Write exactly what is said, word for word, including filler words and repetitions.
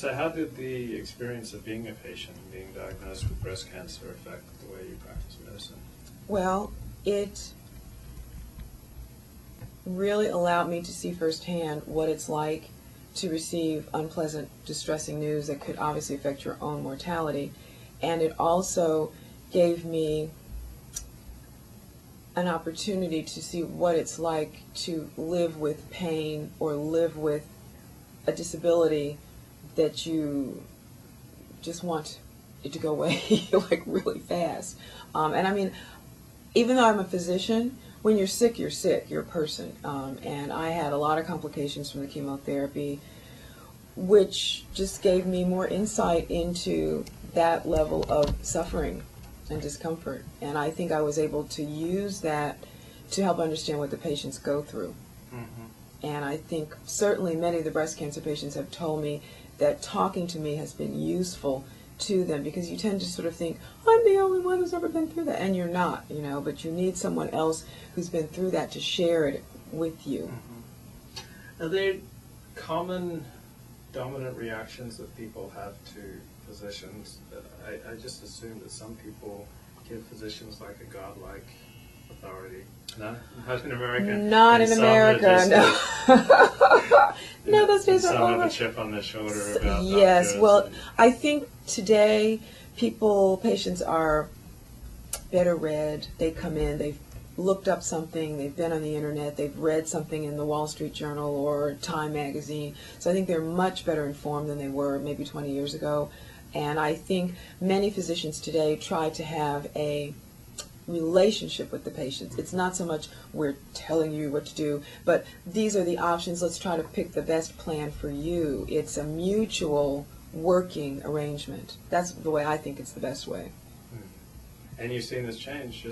So how did the experience of being a patient and being diagnosed with breast cancer affect the way you practice medicine? Well, it really allowed me to see firsthand what it's like to receive unpleasant, distressing news that could obviously affect your own mortality. And it also gave me an opportunity to see what it's like to live with pain or live with a disability that you just want it to go away like really fast. Um, and I mean, even though I'm a physician, when you're sick, you're sick, you're a person. Um, and I had a lot of complications from the chemotherapy, which just gave me more insight into that level of suffering and discomfort. And I think I was able to use that to help understand what the patients go through. Mm-hmm. And I think certainly many of the breast cancer patients have told me that talking to me has been useful to them, because you tend to sort of think, I'm the only one who's ever been through that, and you're not, you know, but you need someone else who's been through that to share it with you. Mm-hmm. Are there common dominant reactions that people have to physicians? I, I just assume that some people give physicians like a godlike authority. No? Not in America. Not in America, no. No, those days are over. Some have a chip on their shoulder about doctors. Yes, well, I think today people, patients are better read. They come in, they've looked up something, they've been on the internet, they've read something in the Wall Street Journal or Time magazine. So I think they're much better informed than they were maybe twenty years ago. And I think many physicians today try to have a relationship with the patients. It's not so much we're telling you what to do, but these are the options. Let's try to pick the best plan for you. It's a mutual working arrangement. That's the way I think it's the best way. And you've seen this change.